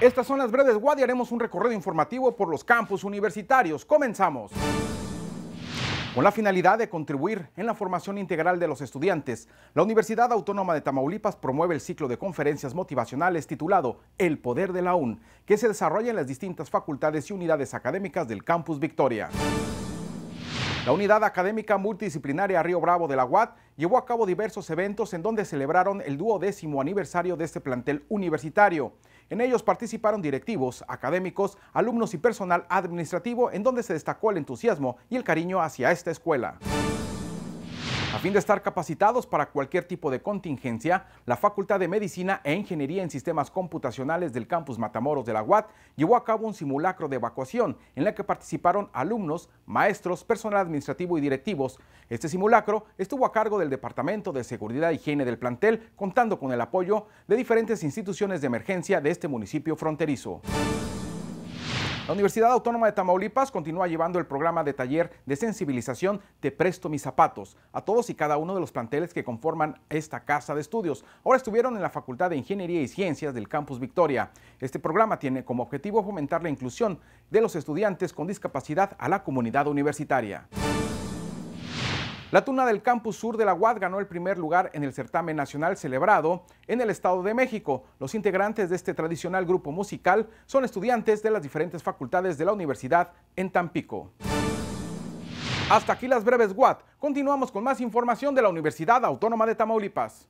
Estas son las breves WAD y haremos un recorrido informativo por los campus universitarios. ¡Comenzamos! Con la finalidad de contribuir en la formación integral de los estudiantes, la Universidad Autónoma de Tamaulipas promueve el ciclo de conferencias motivacionales titulado El Poder de la UN, que se desarrolla en las distintas facultades y unidades académicas del Campus Victoria. La Unidad Académica Multidisciplinaria Río Bravo de la UAT llevó a cabo diversos eventos en donde celebraron el 12º aniversario de este plantel universitario. En ellos participaron directivos, académicos, alumnos y personal administrativo, en donde se destacó el entusiasmo y el cariño hacia esta escuela. A fin de estar capacitados para cualquier tipo de contingencia, la Facultad de Medicina e Ingeniería en Sistemas Computacionales del Campus Matamoros de la UAT llevó a cabo un simulacro de evacuación en la que participaron alumnos, maestros, personal administrativo y directivos. Este simulacro estuvo a cargo del Departamento de Seguridad e Higiene del plantel, contando con el apoyo de diferentes instituciones de emergencia de este municipio fronterizo. La Universidad Autónoma de Tamaulipas continúa llevando el programa de taller de sensibilización Te presto mis zapatos a todos y cada uno de los planteles que conforman esta casa de estudios. Ahora estuvieron en la Facultad de Ingeniería y Ciencias del Campus Victoria. Este programa tiene como objetivo fomentar la inclusión de los estudiantes con discapacidad a la comunidad universitaria. La Tuna del Campus Sur de la UAT ganó el primer lugar en el certamen nacional celebrado en el Estado de México. Los integrantes de este tradicional grupo musical son estudiantes de las diferentes facultades de la universidad en Tampico. Hasta aquí las breves WAT. Continuamos con más información de la Universidad Autónoma de Tamaulipas.